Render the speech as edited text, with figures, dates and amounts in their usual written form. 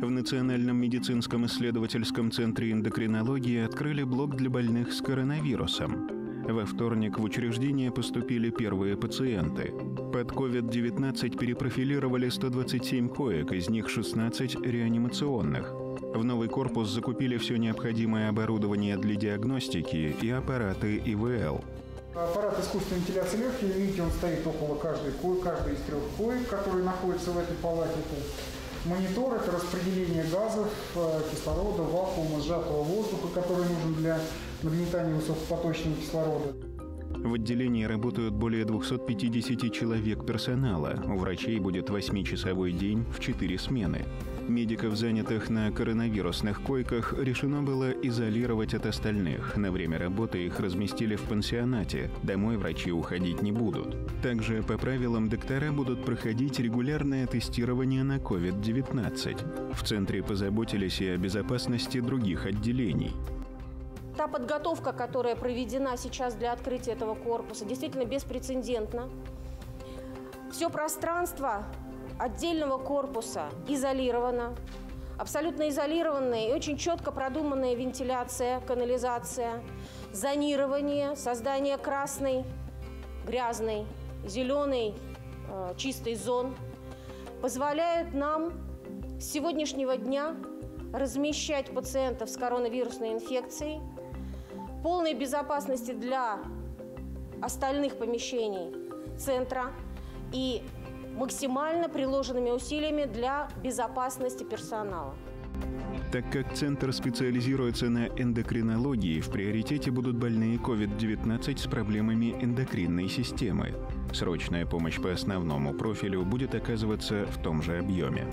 В Национальном медицинском исследовательском центре эндокринологии открыли блок для больных с коронавирусом. Во вторник в учреждение поступили первые пациенты. Под COVID-19 перепрофилировали 127 коек, из них 16 реанимационных. В новый корпус закупили все необходимое оборудование для диагностики и аппараты ИВЛ. Аппарат искусственной вентиляции легких, видите, он стоит около каждой из трех коек, которые находятся в этой палате. Монитор – это распределение газов, кислорода, вакуума, сжатого воздуха, который нужен для нагнетания высокопоточного кислорода. В отделении работают более 250 человек персонала. У врачей будет 8-часовой день в 4 смены. Медиков, занятых на коронавирусных койках, решено было изолировать от остальных. На время работы их разместили в пансионате. Домой врачи уходить не будут. Также по правилам доктора будут проходить регулярное тестирование на COVID-19. В центре позаботились и о безопасности других отделений. Та подготовка, которая проведена сейчас для открытия этого корпуса, действительно беспрецедентна. Все пространство отдельного корпуса изолировано, абсолютно изолированная и очень четко продуманная вентиляция, канализация, зонирование, создание красной, грязной, зеленой, чистой зон позволяют нам с сегодняшнего дня размещать пациентов с коронавирусной инфекцией. Полной безопасности для остальных помещений центра и максимально приложенными усилиями для безопасности персонала. Так как центр специализируется на эндокринологии, в приоритете будут больные COVID-19 с проблемами эндокринной системы. Срочная помощь по основному профилю будет оказываться в том же объеме.